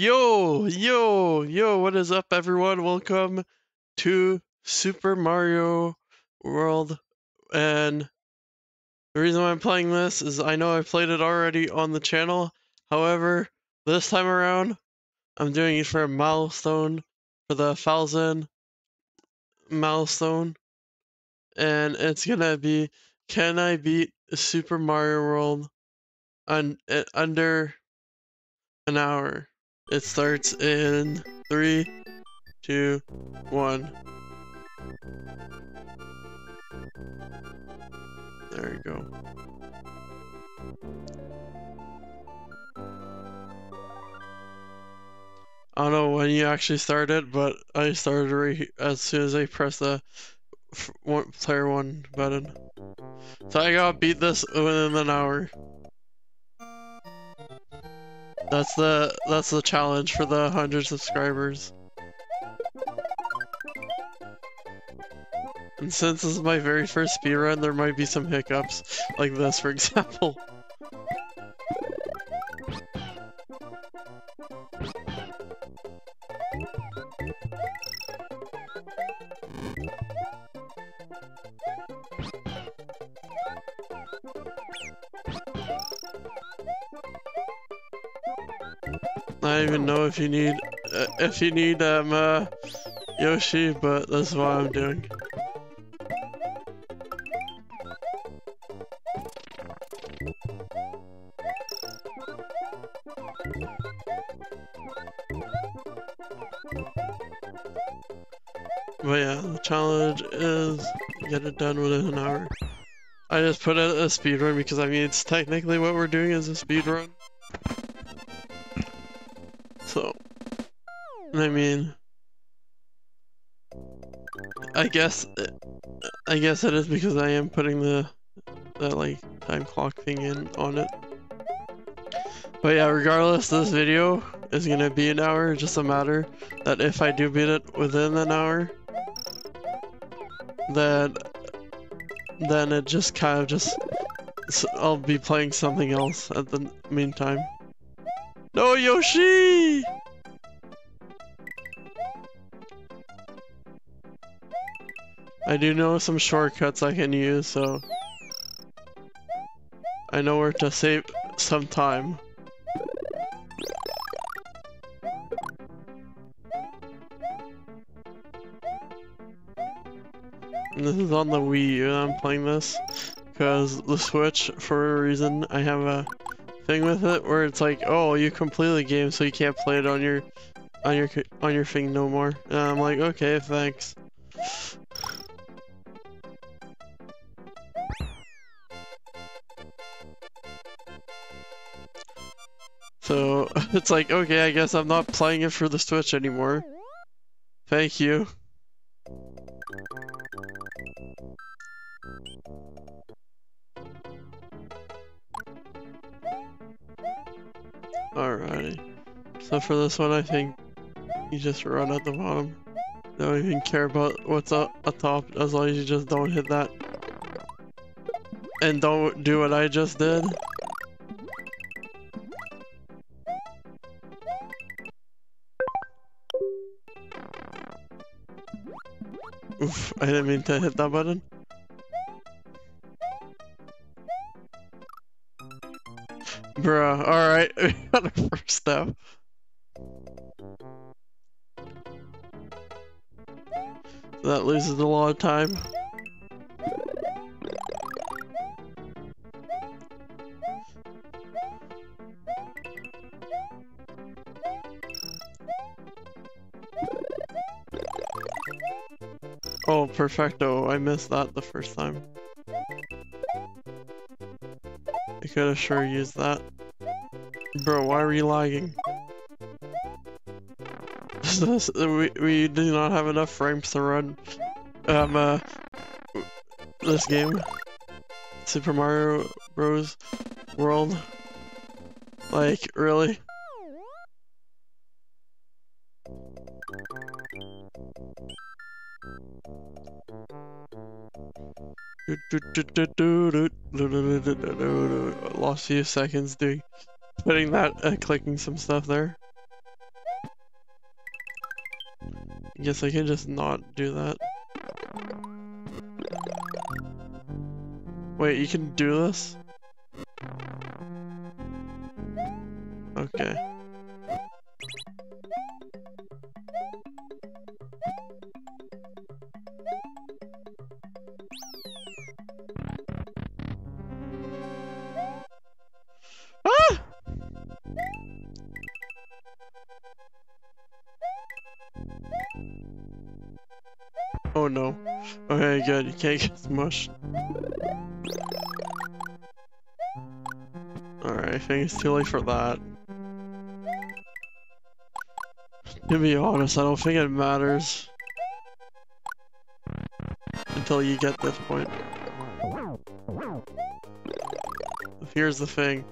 Yo, what is up, everyone? Welcome to Super Mario World. And the reason why I'm playing this is I know I played it already on the channel. However, this time around, I'm doing it for a milestone, for the 1000 milestone. And it's gonna be, can I beat Super Mario World under an hour? It starts in 3, 2, 1. There we go. I don't know when you actually start it, but I started right as soon as I pressed the player 1 button. So I gotta beat this within an hour. That's the challenge for the 100 subscribers. And since this is my very first speedrun, there might be some hiccups, like this, for example. I don't even know if you need Yoshi, but that's what I'm doing. But yeah, the challenge is get it done within an hour. I just put it a speedrun because I mean it's technically what we're doing is a speedrun. So, I mean, I guess it is because I am putting that like time clock thing in on it. But yeah, regardless, this video is gonna be an hour. It's just a matter that if I do beat it within an hour, then it just kind of I'll be playing something else at the meantime. No, Yoshi! I do know some shortcuts I can use, so I know where to save some time. And this is on the Wii U that I'm playing this, because the Switch, for a reason, I have a thing with it where it's like, oh, you completed the game, so you can't play it on your thing no more. And I'm like, okay, thanks. So it's like, okay, I guess I'm not playing it for the Switch anymore. Thank you. Alrighty, so for this one I think you just run at the bottom. Don't even care about what's up atop as long as you just don't hit that. And don't do what I just did. Oof, I didn't mean to hit that button. Bruh, alright, we got our first step. That loses a lot of time. Oh, perfecto, I missed that the first time. I could have sure used that. Bro, why are you lagging? We do not have enough frames to run this game. Super Mario Bros. World. Like, really? Lost a few seconds doing putting that clicking some stuff there. I guess I could just not do that. Wait, you can do this? Okay. Ah! Oh no. Okay, good. You can't get smushed. Alright, I think it's too late for that. To be honest, I don't think it matters until you get this point. Here's the thing.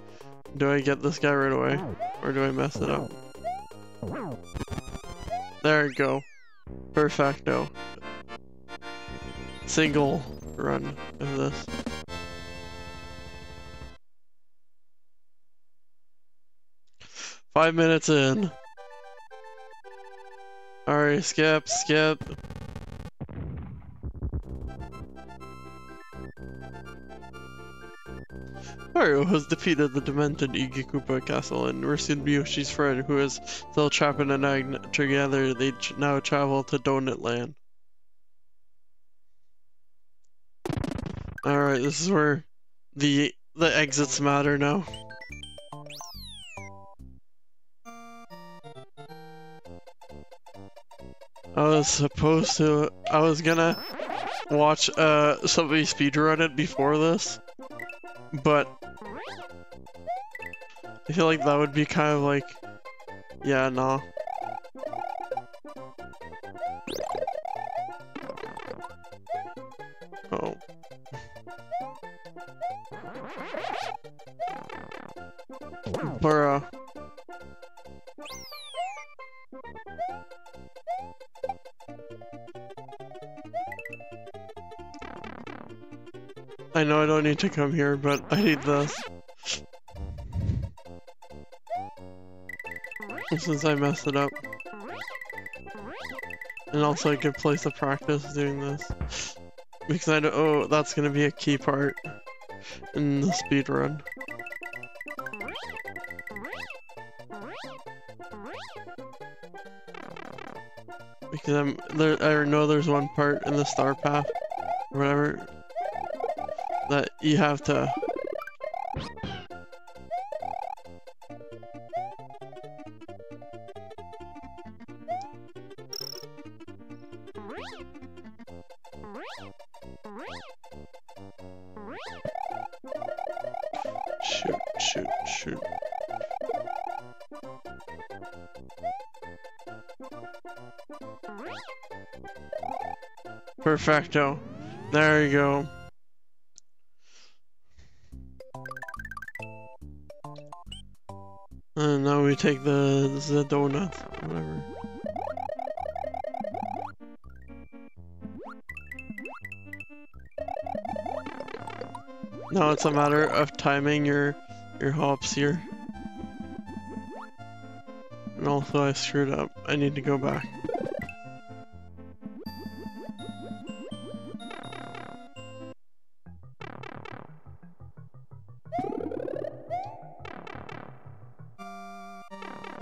Do I get this guy right away? Or do I mess it up? There we go. Perfecto. Single run of this. Five minutes in. Alright, skip. Mario has defeated the demented Igikupa Castle and rescued Yoshi's friend, who is still trapped in an egg. Together, they now travel to Donut Land. Alright, this is where the exits matter now. I was gonna watch somebody speedrun it before this, but I feel like that would be kind of like, yeah, nah. Oh. Burrow. I know I don't need to come here, but I need this. Since I messed it up. And also a good place to practice doing this. Because I know, oh, that's gonna be a key part in the speedrun. Because I know there's one part in the star path, or whatever, that you have to... Shoot. Perfecto. There you go. And now we take the donut, whatever. Now it's a matter of timing your hops here. And also I screwed up. I need to go back.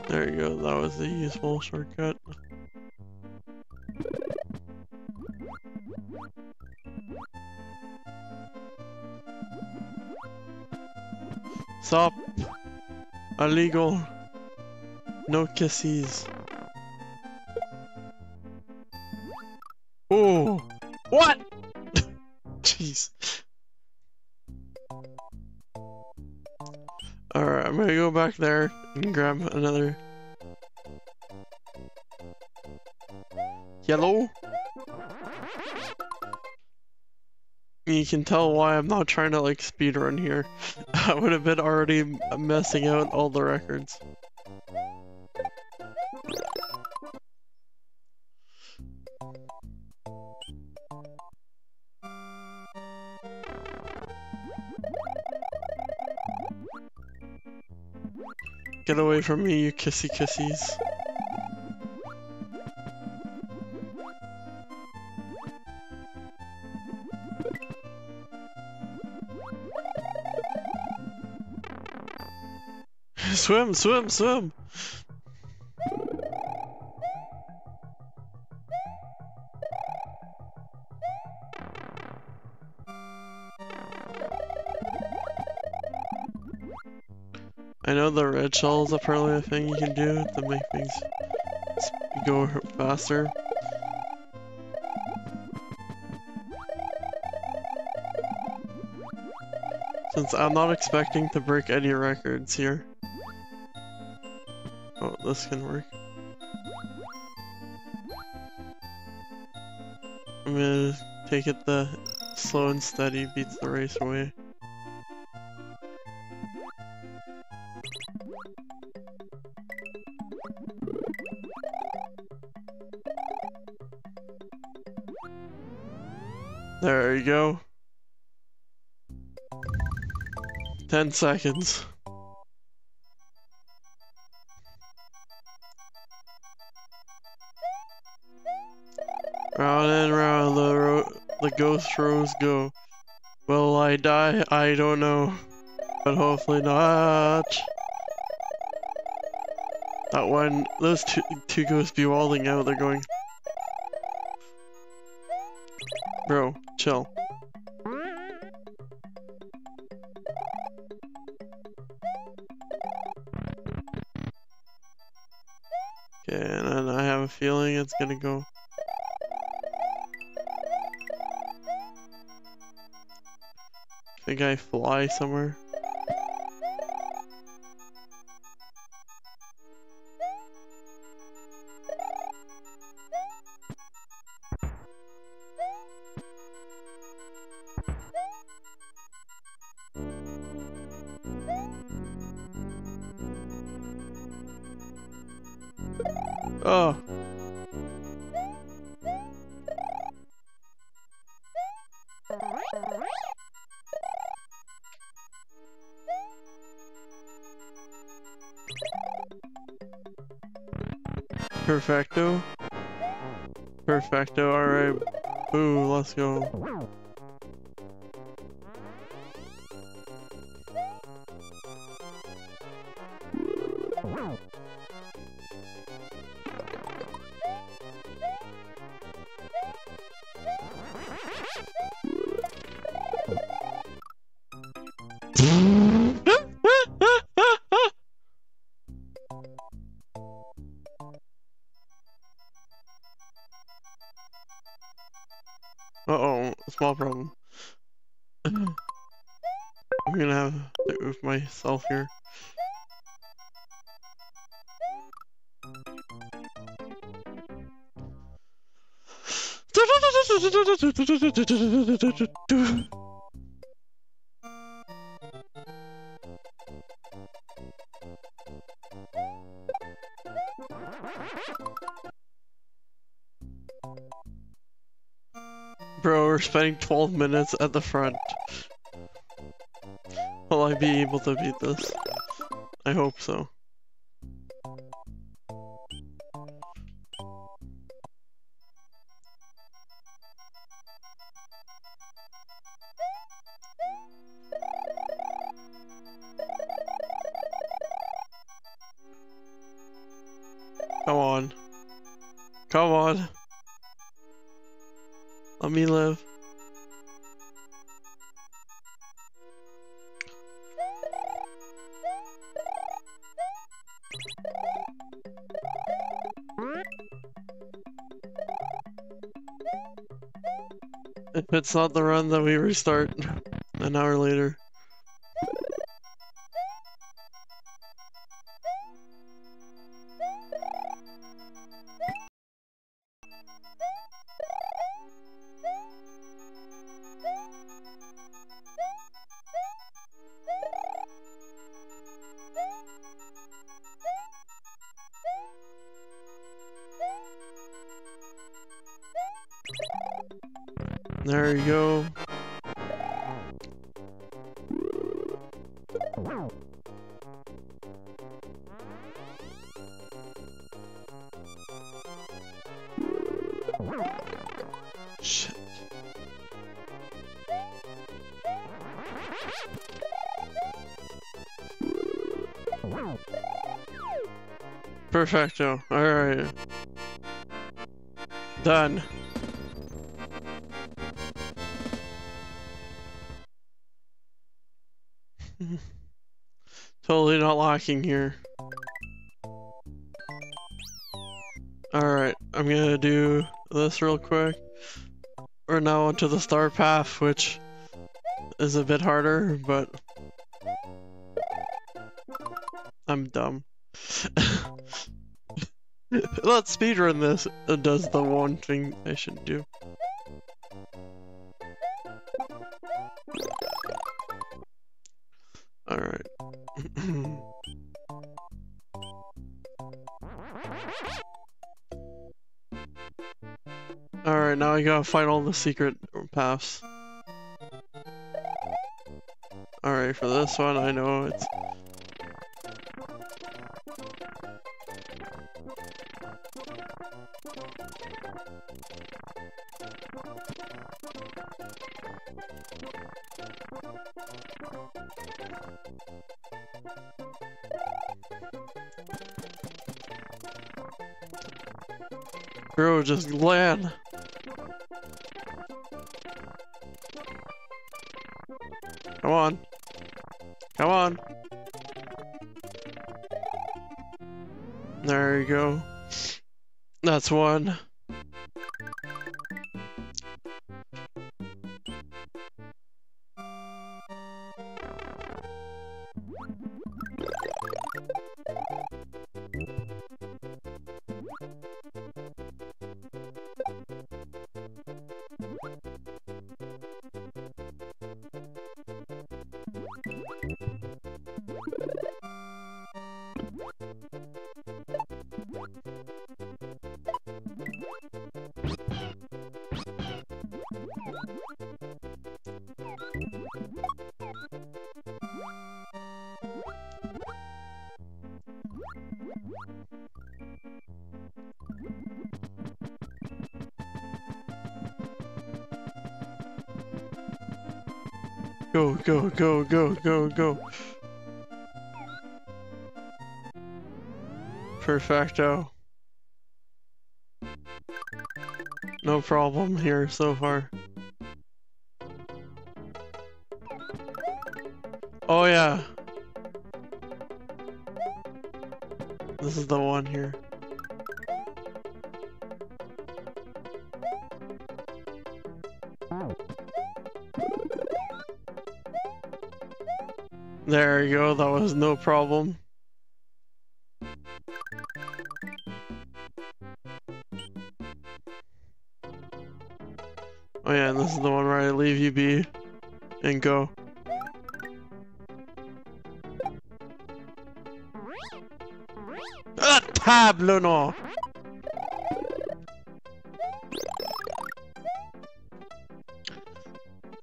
There you go, that was the useful shortcut. Stop! Illegal! No kisses! Oh! What?! Jeez. Alright, I'm gonna go back there and grab another yellow. You can tell why I'm not trying to like speedrun here. I would have been already messing out all the records. Get away from me, you kissy kissies. Swim, swim, swim! I know the red shell is apparently a thing you can do to make things go faster. Since I'm not expecting to break any records here. Oh, this can work. I'm gonna take it the slow and steady beats the race away. There you go. 10 seconds. Round and round the ghost rose go. Will I die? I don't know. But hopefully not. That one, those two ghosts be wilding out, they're going. Bro, chill. And I have a feeling it's gonna go. I think I fly somewhere. Oh. Perfecto. Perfecto, alright. Boo, let's go. Uh-oh, small problem. I'm gonna have to oof myself here. Bro, we're spending 12 minutes at the front. Will I be able to beat this? I hope so. Come on. Come on. Let me live. If it's not the run, then we restart an hour later. There you go. Shit. Perfecto. Alright. Done. Totally not locking here. Alright, I'm gonna do this real quick. We're now onto the star path, which is a bit harder, but I'm dumb. Let's speedrun this. It does the one thing I should do. Alright. Alright, now I gotta find all the secret paths. Alright, for this one, I know it's... Bro, just land. Come on. Come on. There you go. That's one. Go, go, go, go, go, go. Perfecto. No problem here so far. Oh yeah. This is the one here. There you go, that was no problem. Oh yeah, and this is the one where I leave you be and go. Ah, Pablo, no!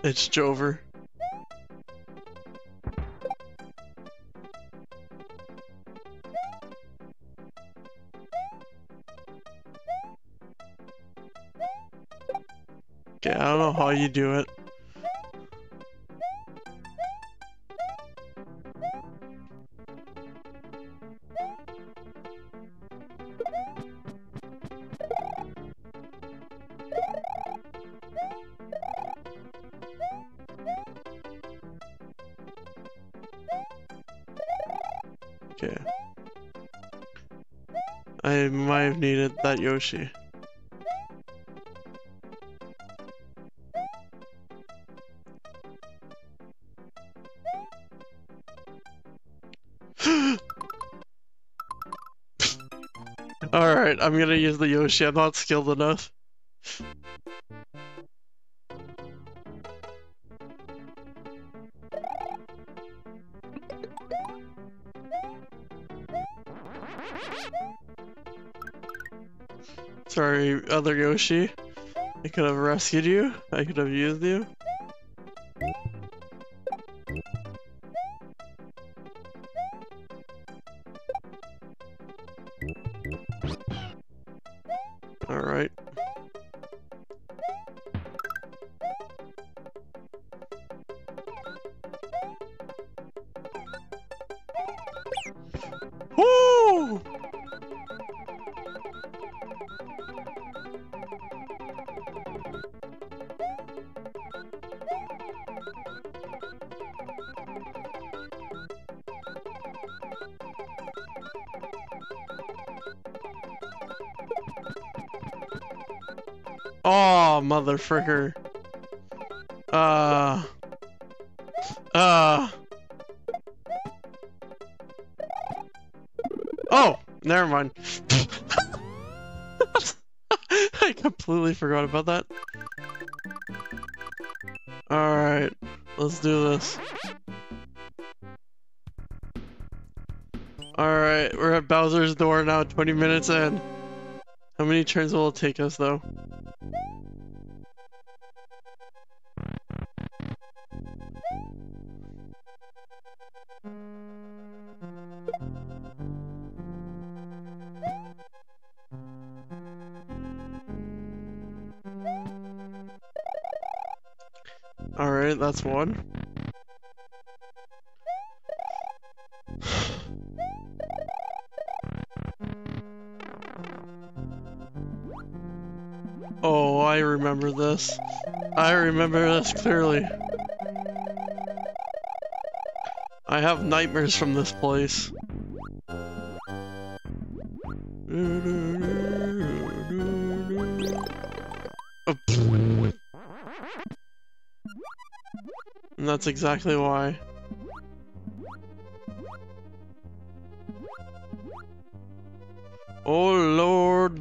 It's Jover. Okay, I don't know how you do it. Okay. I might have needed that Yoshi. Alright, I'm gonna use the Yoshi, I'm not skilled enough. Sorry, other Yoshi. I could have rescued you, I could have used you. Alright. Woo! Oh, motherfucker. Oh, never mind. I completely forgot about that. Alright, let's do this. Alright, we're at Bowser's door now, 20 minutes in. How many turns will it take us, though? Alright, that's one. Oh, I remember this. I remember this clearly. I have nightmares from this place. And that's exactly why. Oh Lord.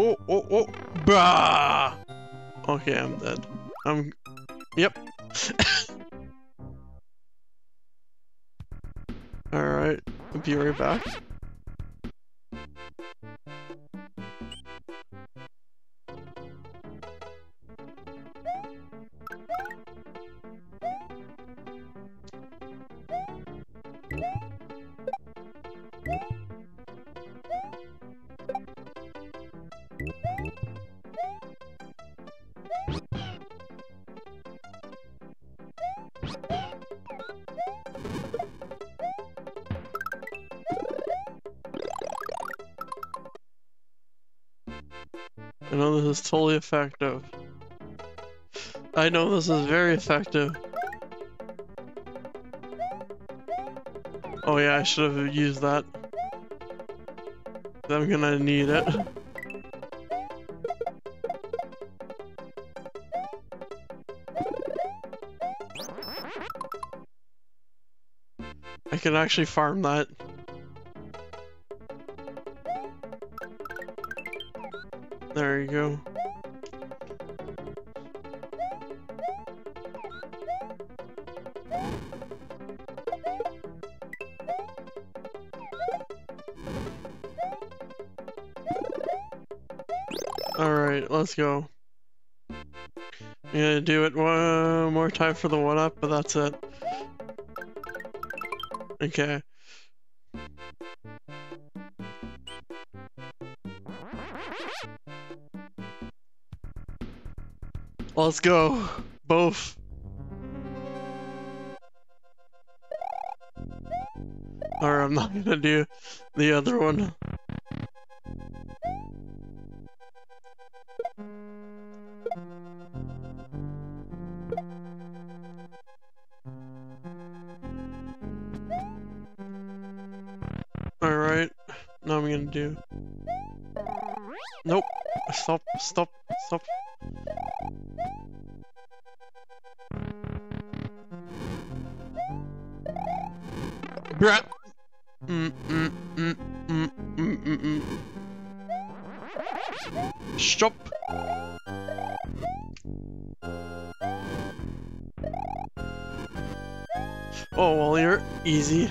Oh, oh, oh, bah! Okay, I'm dead. Yep. Alright, I'll be right back. I know this is totally effective. I know this is very effective. Oh yeah, I should have used that. I'm gonna need it. I can actually farm that. There you go. Alright, let's go. I'm gonna do it one more time for the 1-up, but that's it. Okay. Let's go, both. Or I'm not gonna do the other one. All right, now I'm gonna do. Nope. Stop. Stop. Stop. Bruh. Stop. Oh, well, you're easy.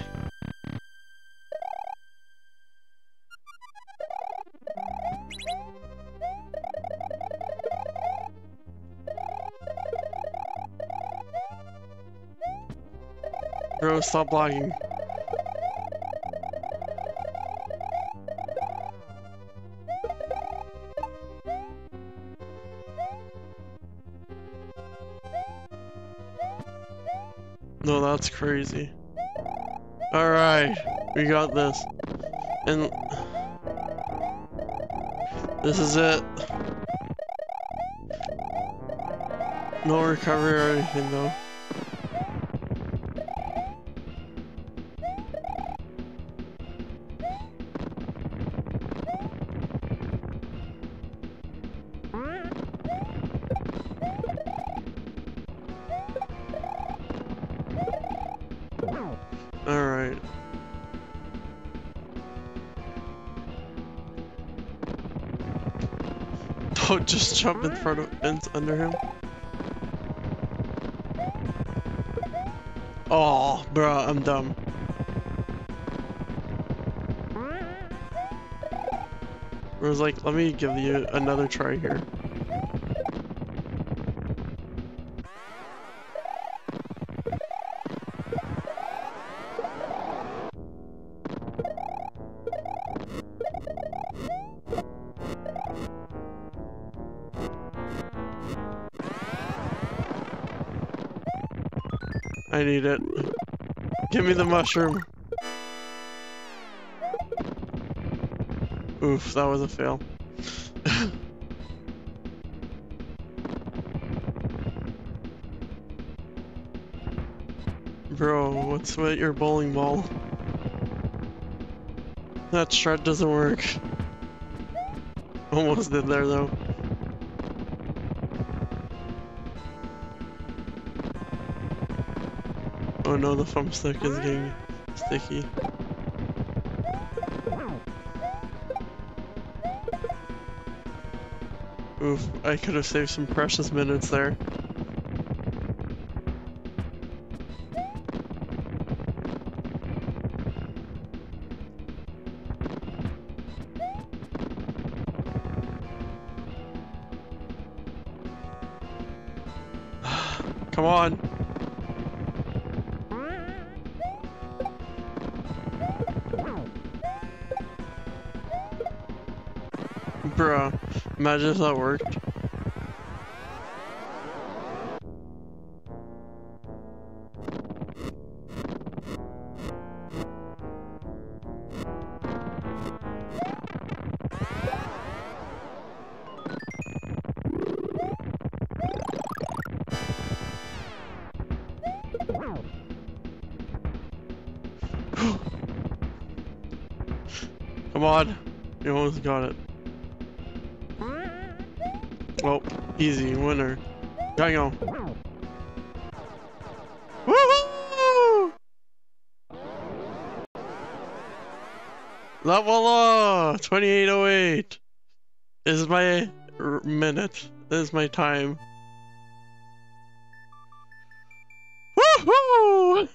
Bro, stop lagging. No, that's crazy. Alright, we got this. And this is it. No recovery or anything though. Oh, just jump in front of fence under him. Oh, bruh, I'm dumb. I was like, let me give you another try here. I need it. Give me the mushroom. Oof, that was a fail. Bro, what's with your bowling ball? That shred doesn't work. Almost did there though. Oh no, the thumbstick is getting sticky. Oof, I could have saved some precious minutes there. Come on! Bro, imagine if that worked. Come on, you almost got it. Well, easy winner. Gango. Woohoo! Level up! 2808 is my minute. This is my time. Woohoo!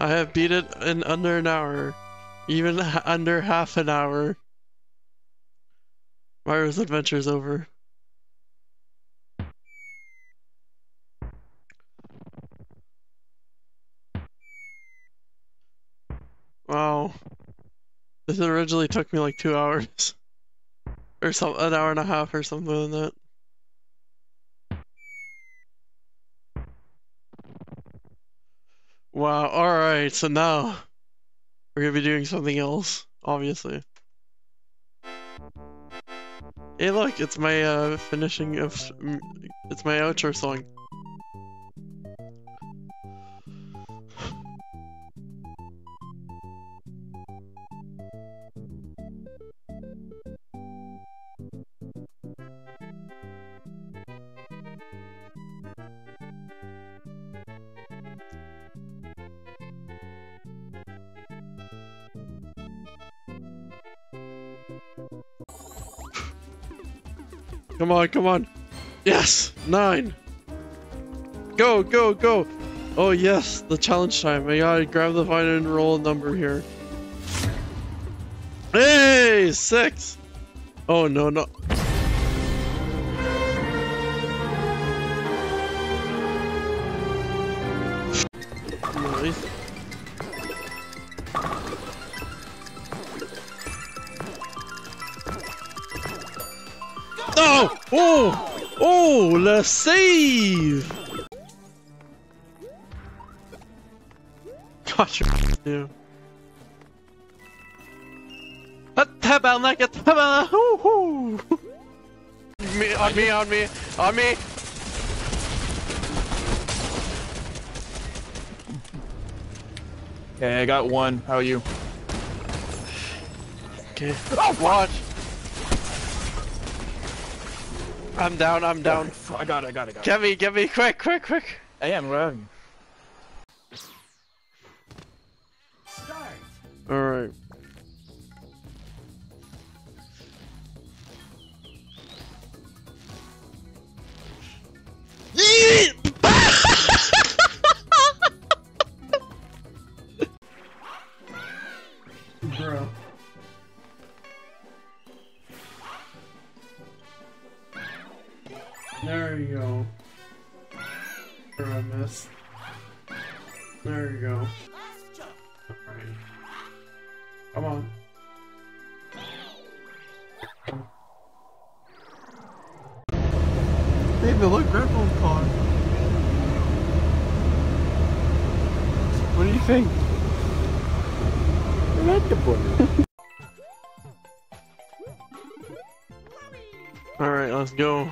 I have beat it in under an hour, even under half an hour. Mario's adventure is over. Wow. This originally took me like 2 hours. Or an hour and a half or something like that. Wow, alright, so now we're gonna be doing something else, obviously. Hey look, it's my finishing of... it's my outro song. Come on, come on. Yes! 9! Go, go, go! Oh yes, the challenge time. I gotta grab the final and roll a number here. Hey! 6! Oh no, no. Nice. No! Oh! Oh! Oh, let's save! Gotcha. Me, on me, on me, on me! Okay, I got one. How are you? Okay. Oh, watch! I'm down, I'm down. Oh, I got it. Get me, quick. I am running. Alright. Bro. There you go. There I missed. There you go. Alright. Come on. Baby, look, Grandpa's car. What do you think? I like the boy. Alright, let's go.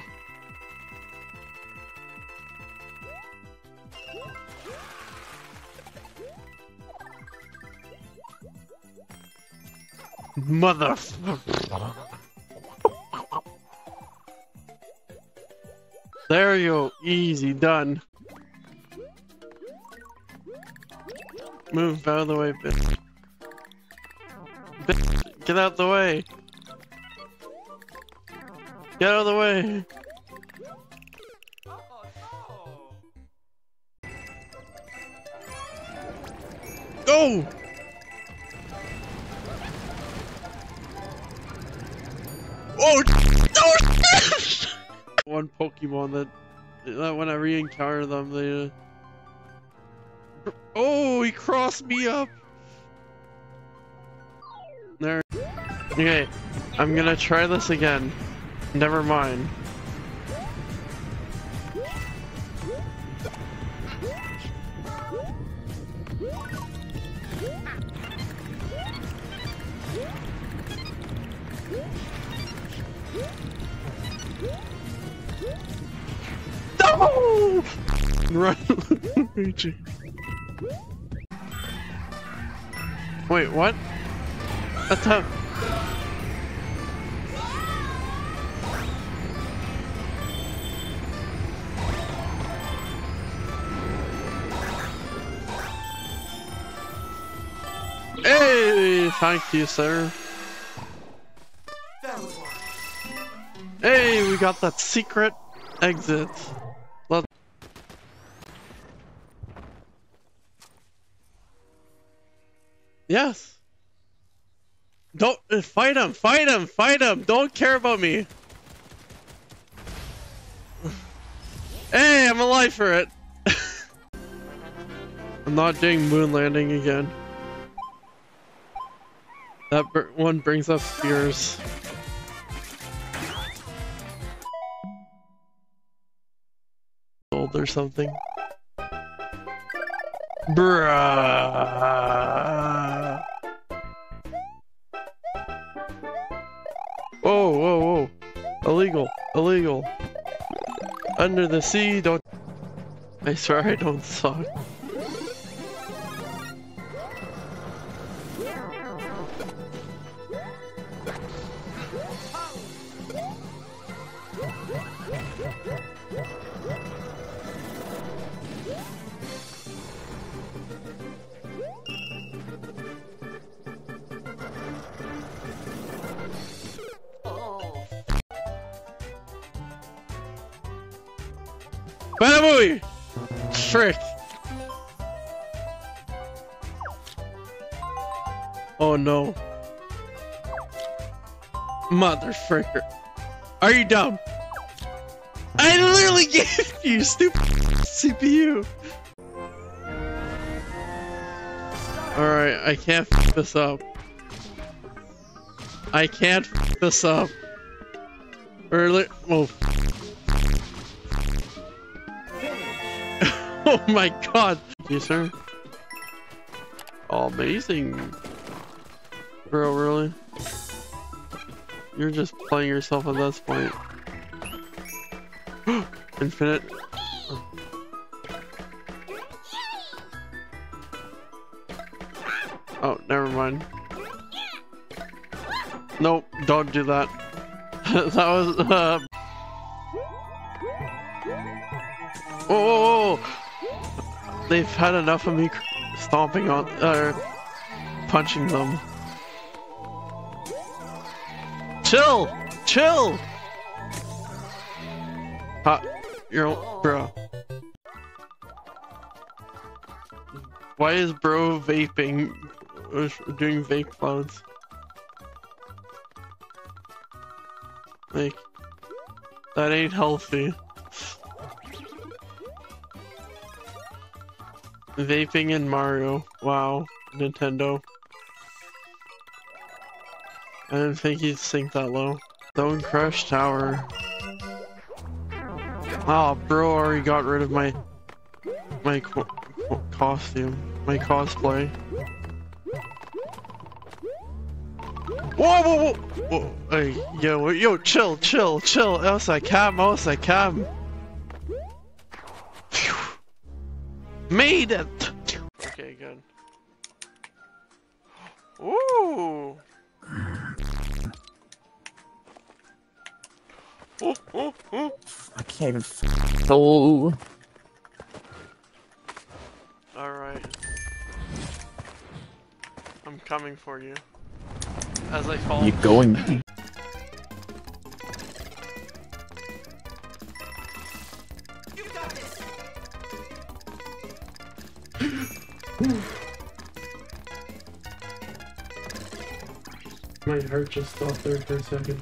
Motherfucker. There you go. Easy done. Move out of the way, bitch. Bitch, get out the way. Get out of the way. Go! Oh, no. One Pokemon that when I re-encounter them, they. Oh, he crossed me up. There. Okay, I'm gonna try this again. Never mind. No! Run, Luigi. Wait, what? That's how. Hey, thank you, sir. Hey, we got that secret exit. Let's. Yes. Don't fight him. Don't care about me. Hey, I'm alive for it. I'm not doing moon landing again. That one brings up fears. Or something. Bruh. Whoa. Illegal. Under the sea, don't. I swear I don't suck. Bamooey! Frick! Oh no. Motherfricker. Are you dumb? I literally gave you stupid CPU! Alright, I can't f this up. I can't f this up. Or, well, Oh my god! Thank you, sir. Amazing. Bro, really? You're just playing yourself at this point. Infinite. Oh, never mind. Nope, don't do that. That was. Oh! They've had enough of me stomping on, punching them. Chill! Chill! Ha! You're, bro. Why is bro vaping? Doing vape clouds? Like, that ain't healthy. Vaping in Mario. Wow, Nintendo. I didn't think he'd sink that low. Stone Crush Tower. Oh, bro already got rid of my costume, my cosplay. Whoa, whoa, whoa! Whoa. Hey, yo, yo, chill, chill, chill. Else I can, else I can. Made it. Okay, good. Ooh. Oh, oh, oh. I can't even. Oh. All right. I'm coming for you. As I fall. You're going. My heart just stopped there for a second.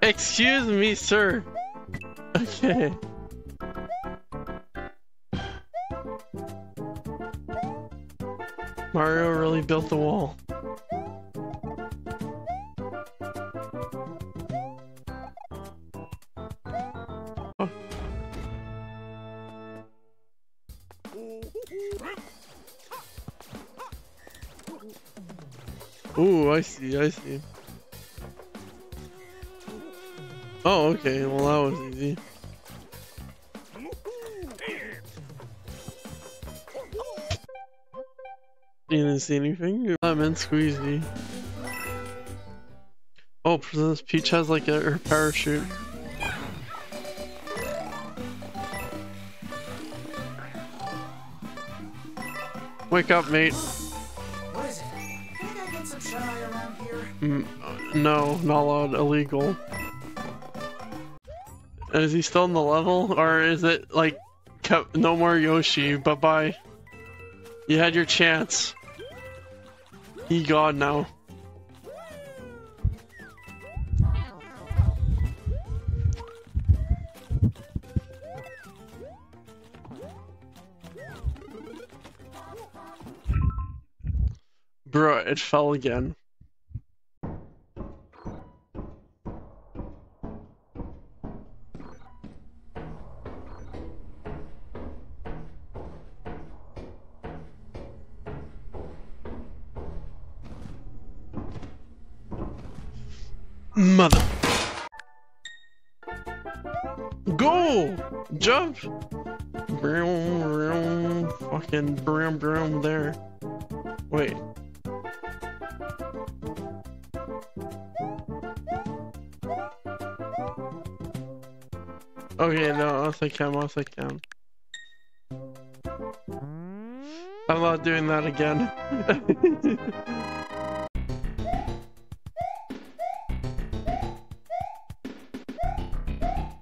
Excuse me, sir. Okay. Mario really built the wall. Oh. Ooh, I see, I see. Oh, okay, well that was easy. You didn't see anything? Lemon squeezy. Oh, this Peach has like her parachute. Wake up, mate. What is it? Can I get some shut-eye around here? No, not allowed. Illegal. Is he still in the level, or is it like kept, no more Yoshi? Bye bye. You had your chance. He gone now. Bro, it fell again. Mother. Go! Jump! Broom, broom, fucking broom, broom there. Wait. Okay, no, off I can, off I can. I'm not doing that again.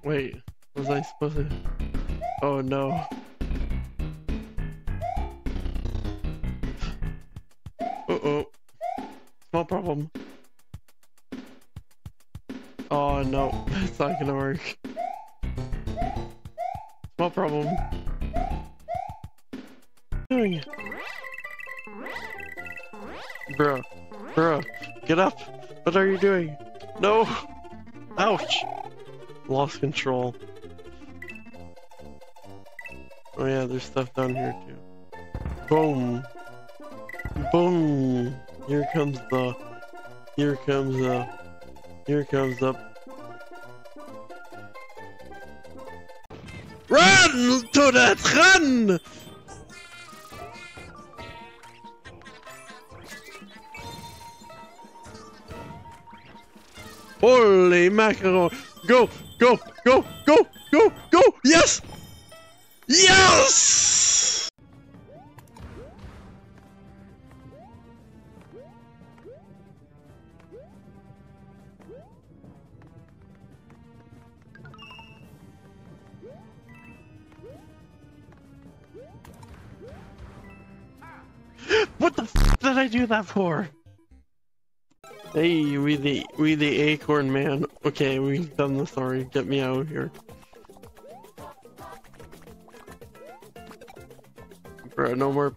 Wait, was I supposed to? Oh no. Uh-oh. Small problem. Oh no, it's not gonna work. Small problem. What are you doing? Bro, bro, get up! What are you doing? No! Ouch! Lost control. Oh yeah, there's stuff down here too. Boom! Boom! Here comes the... Run to that! Run! Holy mackerel! Go! Go! Go! Go! Go! Go! Yes! Yes! What the f did I do that for? Hey, we the acorn man. Okay, we've done this already. Get me out of here. Bro, no more.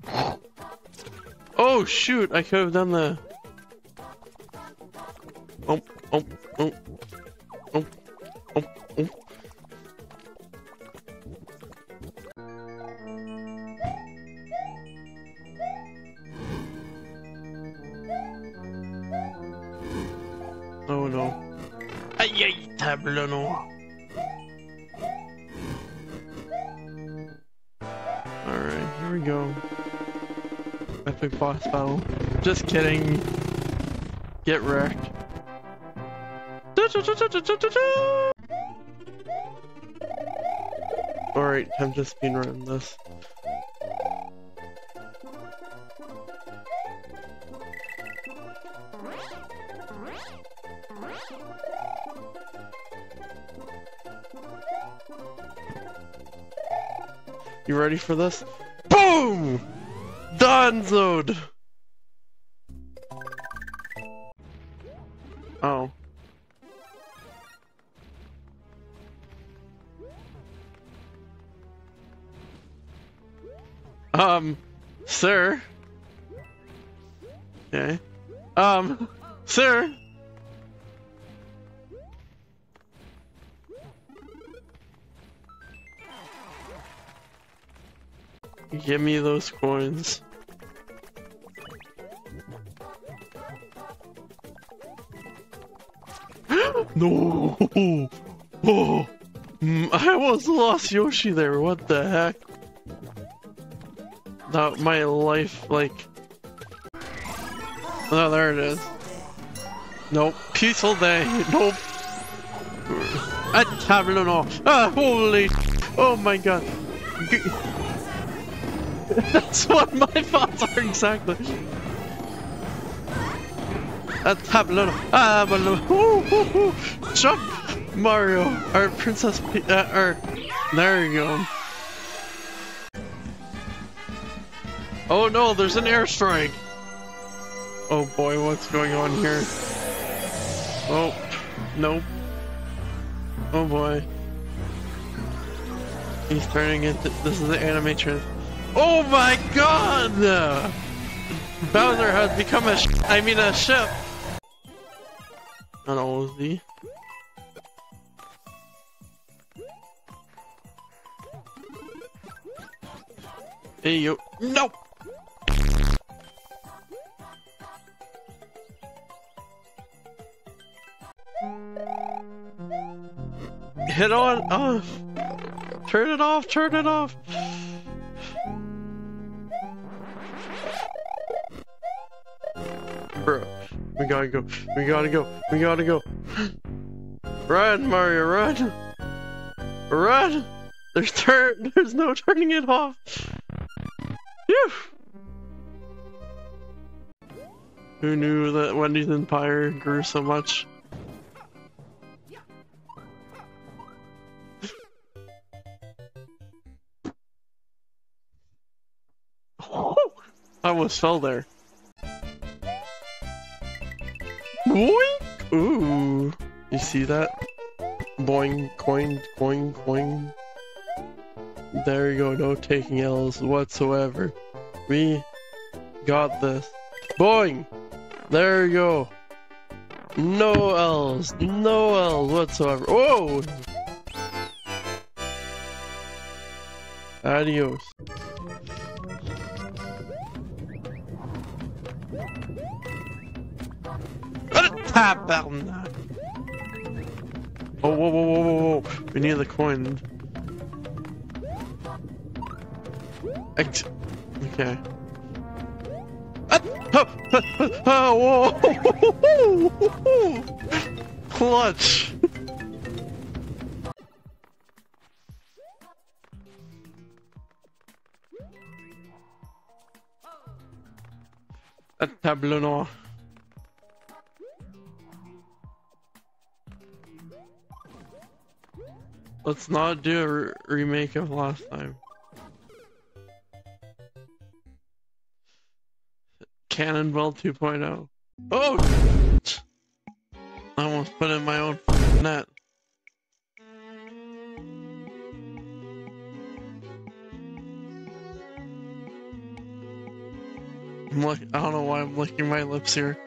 Oh shoot, I could have done the... Oh. Oh no. Aïe aïe, table noire. Alright, here we go. Epic boss battle. Just kidding. Get wrecked. Alright, time to speedrun this. You ready for this? Boom! Donzoed! Oh. Sir? Okay. Sir? Give me those coins. No! Oh! I almost lost Yoshi there. What the heck? Not my life, like. Oh, there it is. Nope. Peaceful day. Nope. I haven't done all. Ah, holy! Oh my God. That's what my thoughts are exactly. A tablet. Ah, but jump, Mario, our Princess P. There you go. Oh no, there's an airstrike. Oh boy, what's going on here? Oh, nope. Oh boy. He's turning into. This is the anime trend. Oh my God! Bowser has become a ship! An Aussie. Hey yo. No! Hit on off! Turn it off! Turn it off! Bro, we gotta go. Run, Mario, run! Run! There's no turning it off! Phew! Who knew that Wendy's empire grew so much? Oh, I almost fell there. Boing! Ooh, you see that? Boing, coin, boing, coin. There you go, no taking L's whatsoever. We got this. Boing! There you go. No L's. No L whatsoever. Whoa! Adios. Oh, whoa, whoa, whoa, whoa, whoa. We need the coin. Okay. Oh, whoa. Clutch. A tableau noir. Let's not do a remake of last time. Cannonball 2.0. Oh! I almost put in my own net. I don't know why I'm licking my lips here.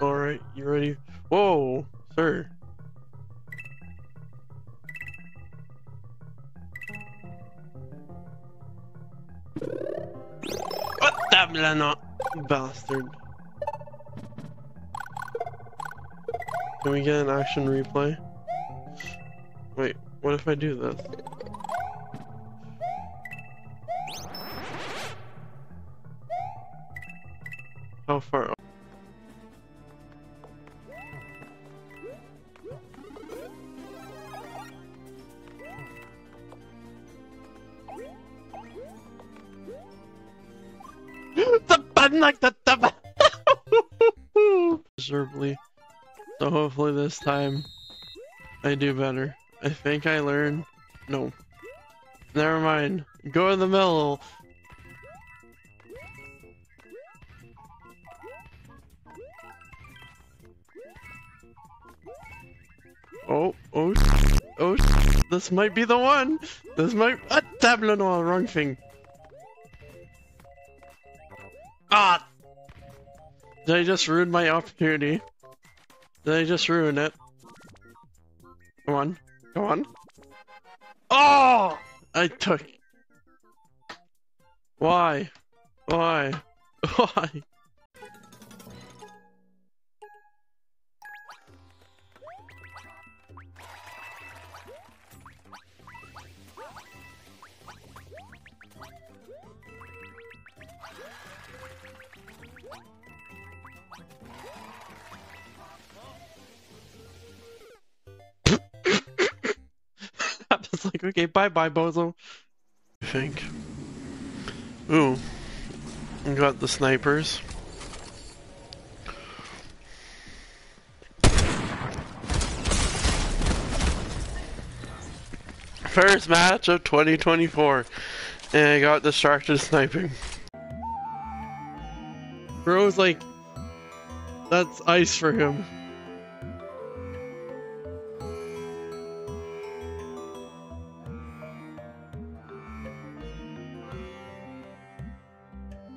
Alright, you ready? Whoa, sir. What the bloody bastard? Can we get an action replay? Wait, what if I do this? How far? Miserably. So hopefully this time I do better. I think I learned. No. Never mind. Go in the middle. Oh, oh, oh, this might be the one. This might. Ah, tableau noir, wrong thing. Ah! Did I just ruin my opportunity? Did I just ruin it? Come on. Come on. Oh! I took. Why? Why? Why? It's like, okay, bye-bye, bozo. I think. Ooh. I got the snipers. First match of 2024. And I got distracted sniping. Bro's like, that's ice for him.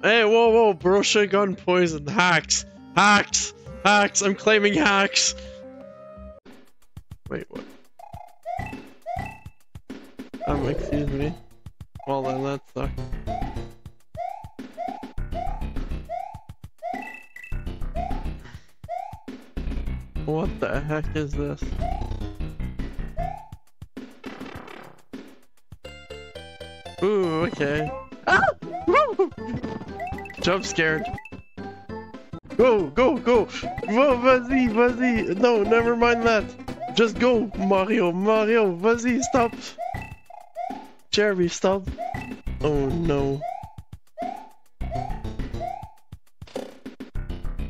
Hey, whoa, whoa, bro should have gotten poisoned. Hacks! Hacks! Hacks! I'm claiming hacks! Wait, what? Excuse me. Well then, that sucks. What the heck is this? Ooh, okay. Ah! Jump scared. Go, go, go! Whoa, vas-y, vas-y! No, never mind that! Just go, Mario, Mario, vas-y, stop! Jeremy, stop! Oh no.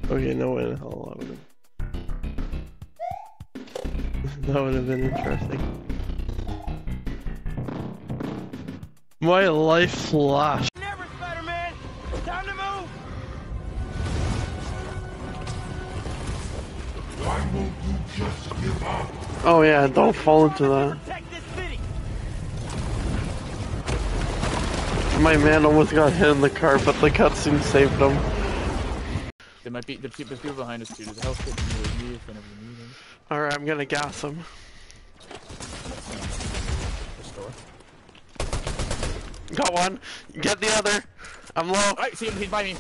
Okay, no way in hell I would've... That would've been interesting. My life flashed. Oh yeah, don't fall into that. my man almost got hit in the car, but the cutscene saved him. There might be there's people behind us too. There's a health kit in the meeting. Alright, I'm gonna gas him. Got one. Get the other. I'm low. Alright, see him. He's by me.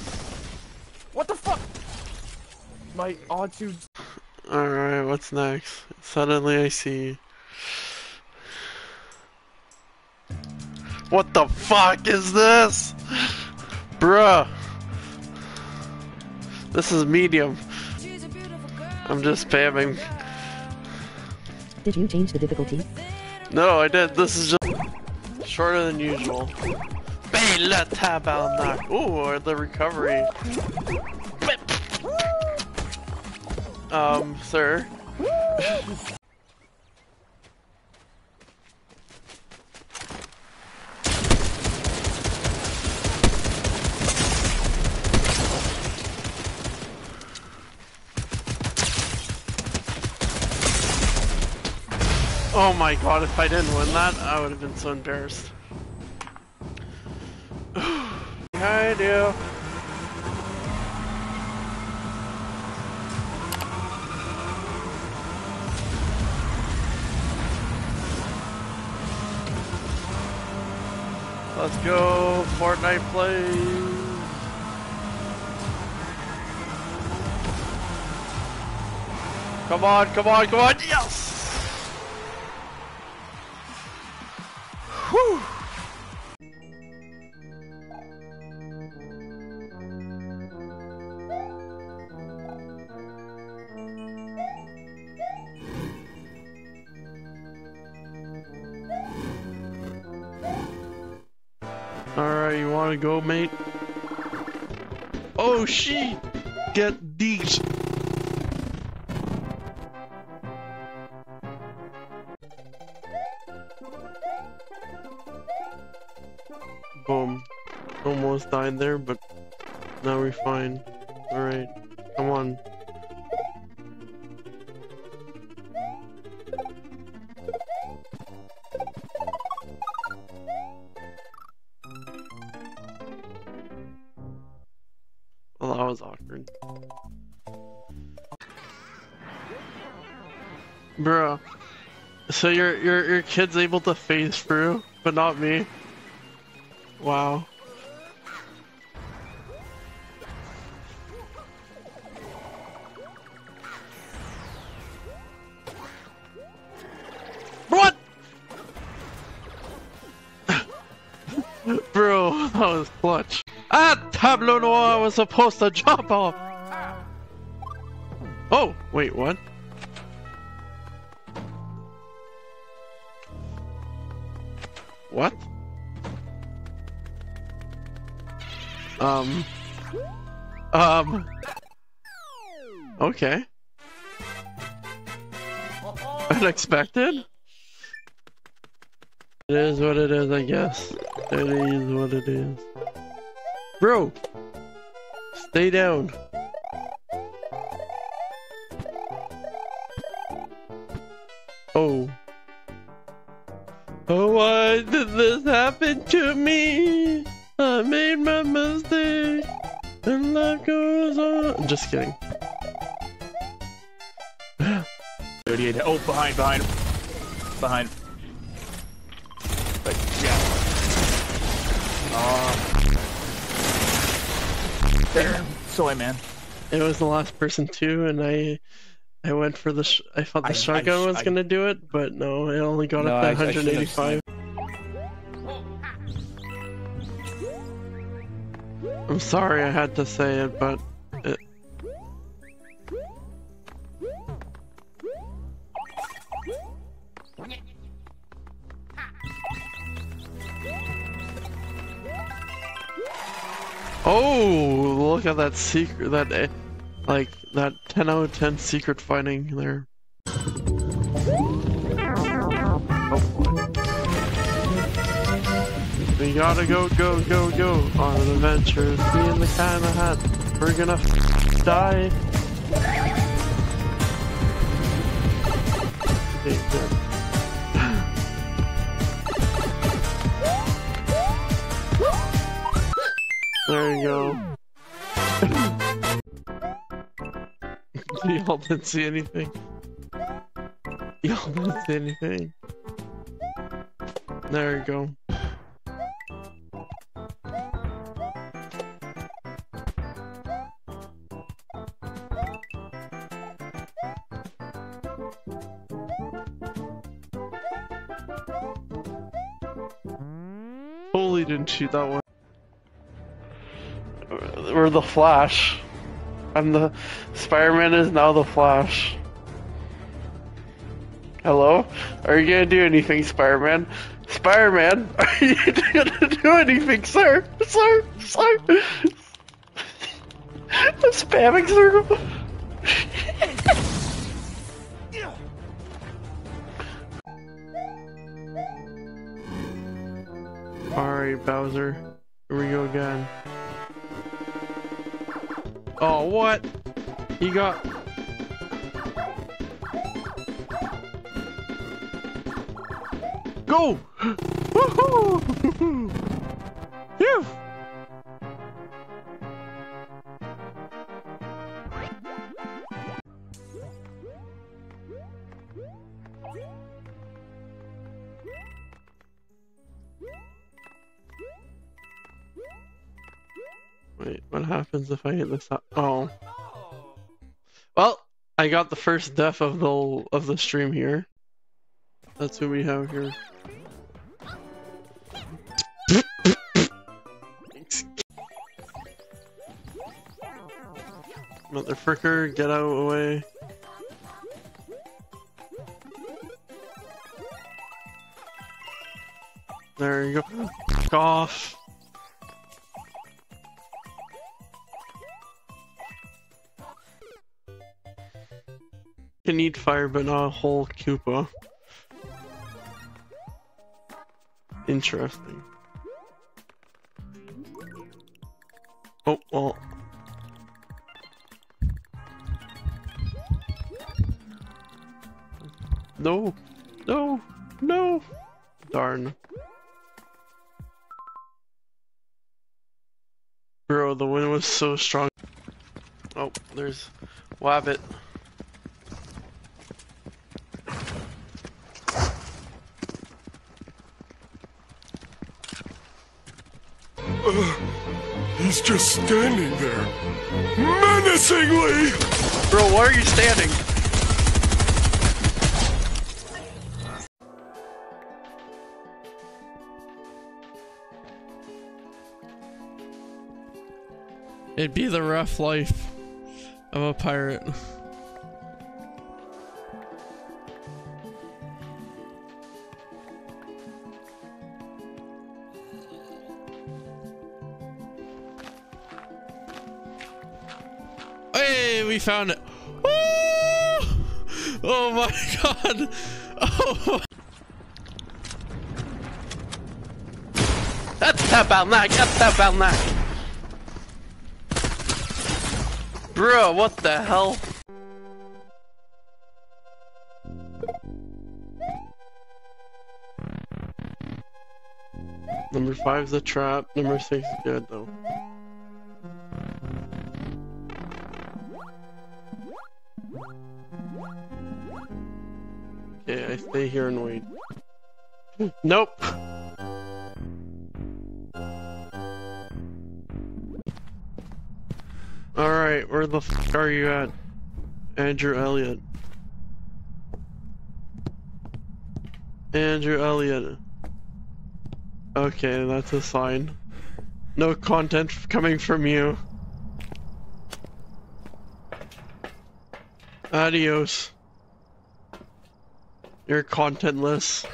What the fuck? My odd dude. Alright, what's next? Suddenly I see. What the fuck is this? Bruh. This is medium. I'm just spamming. Did you change the difficulty? No, I did. This is just shorter than usual. Bela tab out knock. Ooh, or the recovery. Sir. Oh my god, if I didn't win that, I would have been so embarrassed. I do. Let's go, Fortnite plays. Come on, come on, come on, yes! Whew. Alright, you wanna go, mate? Oh, she! Get these! Boom. Almost died there, but now we're fine. Alright, come on. Well, that was awkward. Bruh. So your kid's able to phase through, but not me? Wow. What? Bro, that was clutch. Ah, tableau noir was supposed to jump off. Oh, wait, what? What? Okay. Unexpected? It is what it is, I guess. It is what it is. Bro! Stay down. Oh. Oh, why did this happen to me? I made my mistake, and life goes on. I'm just kidding. 38. Oh, behind. Like, yeah. Damn. So I man. It was the last person too, and I went for the. I thought the shotgun was gonna do it, but no, it only got up at 185. I'm sorry I had to say it, but it... Oh, look at that secret, that, like, that 10 out of 10 secret finding there. We gotta go on an adventure, seeing the kind of hat. We're gonna die. Okay, good. There you go. Y'all didn't see anything. Y'all didn't see anything. There you go. Holy, didn't shoot that one. We're the Flash. I'm the Spider-Man is now the Flash. Hello? Are you gonna do anything, Spider-Man? Spider-Man, are you gonna do anything, sir? Sir, sir. I'm spamming circle. Alright, Bowser. Here we go again. Oh, what? He got... Go! Woohoo! Phew! Wait, what happens if I hit this up? Oh. Well, I got the first death of the stream here. That's who we have here. Motherfricker, get out of the way. There you go. Fuck off. You need fire, but not a whole Koopa. Interesting. Oh, well. No, no, no, darn. Bro, the wind was so strong. Oh, there's Wabbit. He's just standing there, menacingly! Bro, why are you standing? It'd be the rough life of a pirate. Hey, we found it. Woo! Oh my god. Oh. That's about that. That's about that. Bro, what the hell? Number 5's a trap, number 6 is good though. Okay, I stay here and wait. Nope! Alright, where the f are you at, Andrew Elliott? Andrew Elliott. Okay, that's a sign. No content coming from you. Adios. You're contentless.